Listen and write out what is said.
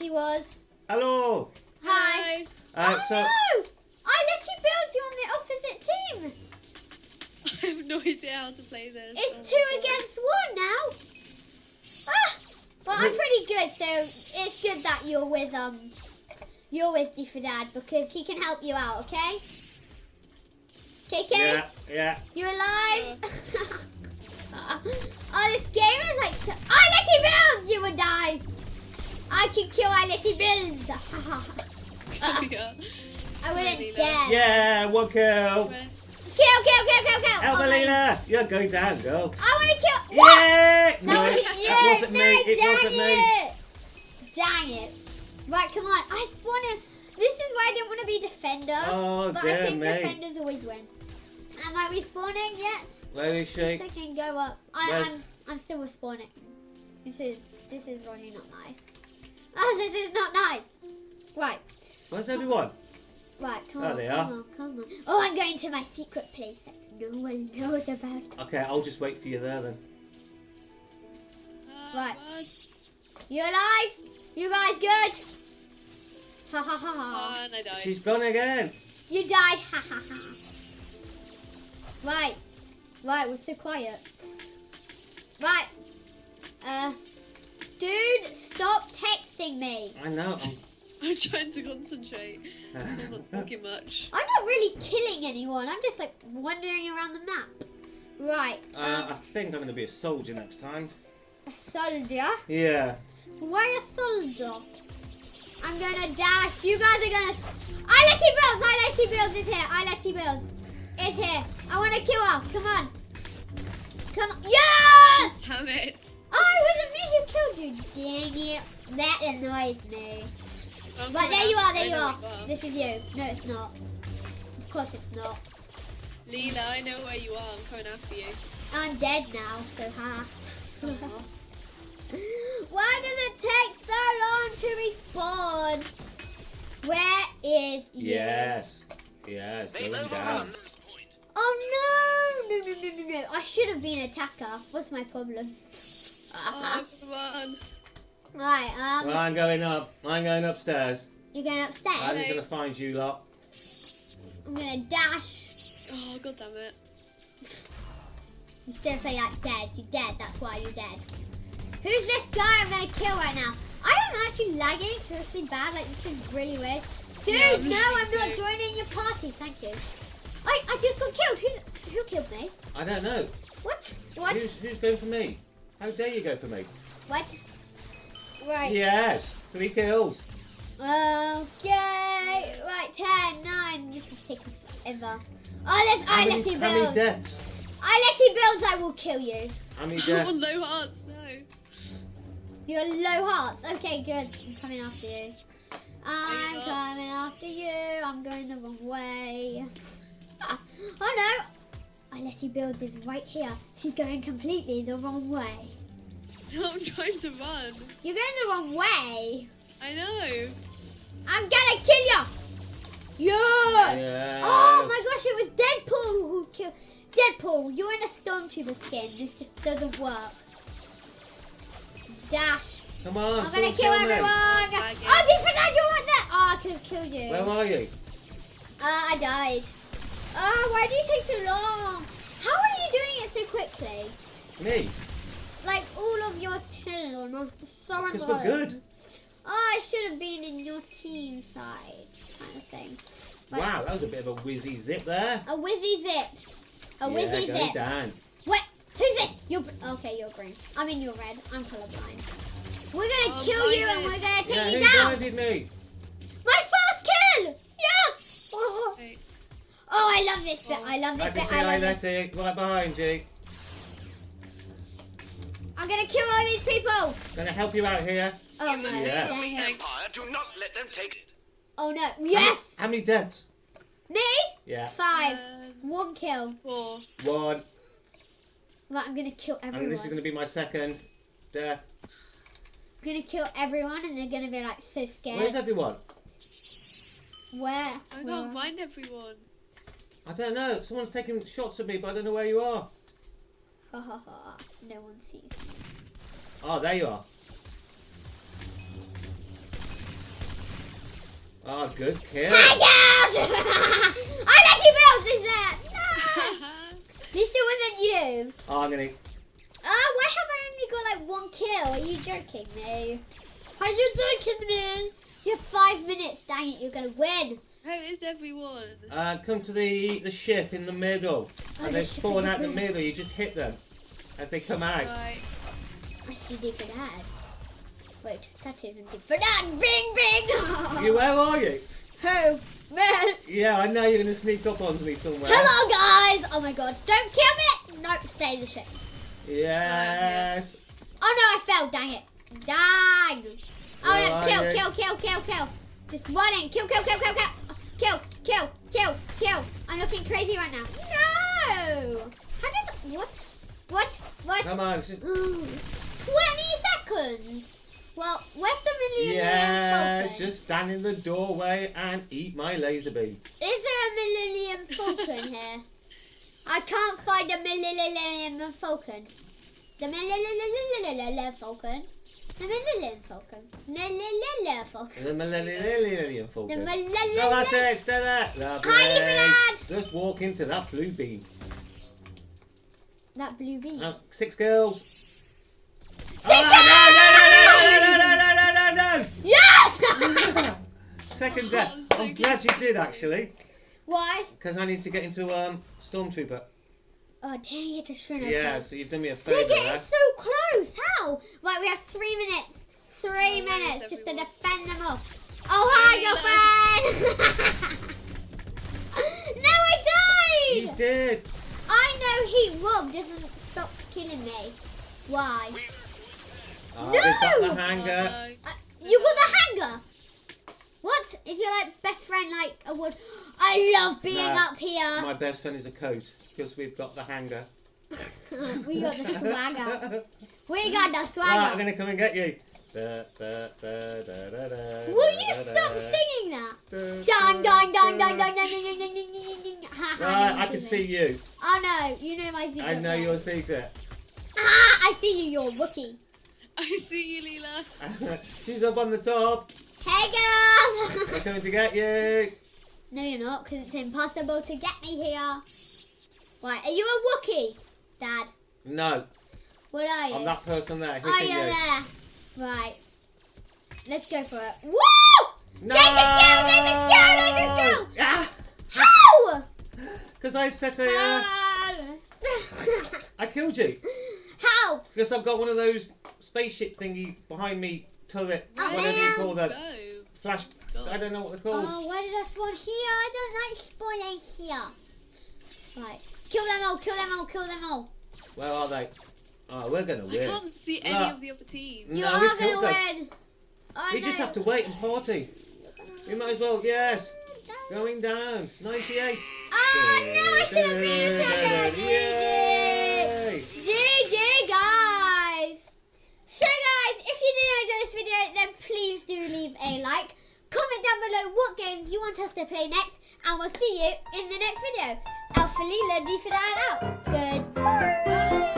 Iletty was. Hello. Hi. No! Iletty Builds, you're on the opposite team. I have no idea how to play this. It's 2 against 1 now. Ah! Well, I'm pretty good, so it's good that you're with D4Dad because he can help you out, okay? KK? Yeah, yeah. You're alive? Yeah. Oh, this game is like so... Iletty Builds! You would die! I can kill Iletty Builds! Yeah. I wouldn't dare. Yeah, one kill! Kill! L4Lila, you're going down, girl. I want to kill... What? Yeah! No, that wasn't me. It wasn't me. Dang it. Right, come on. I spawned in... This is why I didn't want to be defender. Oh, but I think defenders always win. Am I respawning yet? Where is she? This thing can go up. I'm still respawning. This is really not nice. Oh, this is not nice. Right. Where's everyone? Right, come on. Oh, I'm going to my secret place that no one knows about. Okay, I'll just wait for you there then. Right. You alive? You guys good? Ha ha ha ha. And I died. She's gone again. You died. Ha ha ha. Right. Right, we're so quiet. Right. Dude, stop texting me. I know. I'm trying to concentrate. I'm not talking much. I'm not really killing anyone. I'm just like wandering around the map. Right. I think I'm going to be a soldier next time. A soldier? Yeah. Why a soldier? I'm going to dash. You guys are going to... Iletty Builds! Iletty Builds is here. Iletty Builds is here. I want to kill her. Come on. Come on. Yes! Damn it. Oh, it wasn't me who killed you. Dang it. That annoys me. Right, there you are, there you are. This is you. No, it's not. Of course it's not. Lila, I know where you are. I'm coming after you. I'm dead now, so ha. Why does it take so long to respawn? Where is you? Yes. Yes, going down. Oh, no. I should have been attacker. What's my problem? Oh, come on. Right, well, I'm going up. I'm going upstairs. You're going upstairs? I'm just going to find you lot. I'm going to dash. Oh, god damn it. You seriously like dead. You're dead. That's why you're dead. Who's this guy I'm going to kill right now? I am actually lagging seriously bad. Like, this is really weird. Dude, yeah, I'm not joining your party. Thank you. I just got killed. Who killed me? I don't know. What? What? Who's going for me? How dare you go for me? What? Right. Yes, 3 kills. Okay. Right, 10, 9. This is taking forever. Oh, there's Iletty Builds. How many deaths? Iletty Builds, I will kill you. How many deaths? I'm on low hearts, no. You're low hearts. Okay, good. I'm coming after you. I'm coming after you. I'm going the wrong way. Oh no. Iletty Builds is right here. She's going completely the wrong way. I'm trying to run. You're going the wrong way. I know. I'm gonna kill you. Yeah. Yes. Oh my gosh, it was Deadpool who killed. Deadpool, you're in a Stormtrooper skin. This just doesn't work. Dash. Come on. I'm gonna kill everyone. Oh, D4Dad, you weren't there. Oh, I could have killed you. Where are you? I died. Oh, why do you take so long? How are you doing it so quickly? Me. Like all of your team, I'm so annoyed. Because we're good. Oh, I should have been in your team side, kind of thing. Like, wow, that was a bit of a whizzy zip there. A whizzy zip. A whizzy zip. Down. Wait, who's this? You're okay. You're green. I mean, you're red. I'm colorblind. We're gonna kill you, and we're gonna take you down. Who blinded me? My first kill. Yes. Oh, I love this bit. I love this bit. I can see Iletty right behind you. I'm gonna kill all these people. I'm gonna help you out here. Oh no! Yes. Empire, do not let them take it. Oh no! Yes. How many deaths? Me? Yeah. 5. 1 kill. 4. 1. Right, I'm gonna kill everyone. And this is gonna be my second death. I'm gonna kill everyone, and they're gonna be like so scared. Where's everyone? Where? I can't find everyone. I don't know. Someone's taking shots at me, but I don't know where you are. Ha ha ha. No one sees me. Oh, there you are. Ah, oh, good kill. Hi guys! Iletty Builds is there! No! This still wasn't you. Oh, I'm gonna. Why have I only got like one kill? Are you joking me? Are you joking me? You have 5 minutes, dang it, you're gonna win. Where is everyone? Come to the ship in the middle. Oh, and they spawn out the middle, you just hit them as they come out. Right. I see D4Dad. Wait, that isn't D4Dad. Ring, ring! You, where are you? Who? Me? Yeah, I know you're gonna sneak up onto me somewhere. Hello, guys! Oh my god, don't kill me! No, stay in the ship. Yes! Oh no, I fell, dang it. Dang! Oh no, kill, kill, kill, kill, kill. Just one in. Kill, kill, kill, kill, kill. Kill, kill, kill, kill. I'm looking crazy right now. No! How did... What? What? What? Come on. Just... 20 seconds! Well, where's the Millennium Falcon? Yes, just stand in the doorway and eat my laser beam. Is there a Millennium Falcon here? I can't find a Millennium Falcon. The Millennium Falcon. The Millennium Falcon. Millennium Falcon. The Millennium Falcon. The Millennium. No, that's it. Stay there. Lovely. Hi, D4Dad. Just walk into that blue beam. That blue beam. 6 girls. 6 girls! No, no, no, no, no, no, no, no, no. Yes. Second death. So I'm glad you did actually. Why? Because I need to get into Stormtrooper. Oh, dang it, I shouldn't have. Yeah, so you've done me a favour. We're getting so close. How? Right, we have 3 minutes. 3 minutes just to defend them off. Oh, hi, girlfriend! No, I died! You did. I know he robbed, doesn't stop killing me. Why? Oh, no! Got the hanger. Oh, no. You got the hanger? What? Is your like best friend like a wood? I love being up here. My best friend is a coat because we've got the hanger. We got the swagger. We got the swagger. Right, I'm going to come and get you. Will you stop singing that? Dang, dang, dang, dang, dang, dang, ding. Right, I can see you. Oh no, you know my secret. I know your secret. Ah, I see you, you're Wookiee. I see you, Lila. She's up on the top. Hey girls! I'm coming to get you. No, you're not, because it's impossible to get me here. Right, are you a Wookiee, Dad? No. What are you? I'm that person there. Oh, you're there. Right. Let's go for it. Woo! No! Get the kill! Ah. How? Because I set a... I killed you. How? Because I've got one of those spaceship thingy behind me. Turret, whatever you call them. Flash, I don't know what they're called. Oh, where did I spawn here? I don't like spawning here. Right, kill them all, kill them all, kill them all. Where are they? Oh, we're going to win. I can't see any of the other teams. You are going to win. Oh, we just have to wait and party. We might as well, yes. Going down, 98. Oh, no, I should have been there. GG. GG, guys. So, guys, if you did enjoy this video, then please do leave a like. Comment down below what games you want us to play next, and we'll see you in the next video. L4Lila, D4Dad out. Goodbye.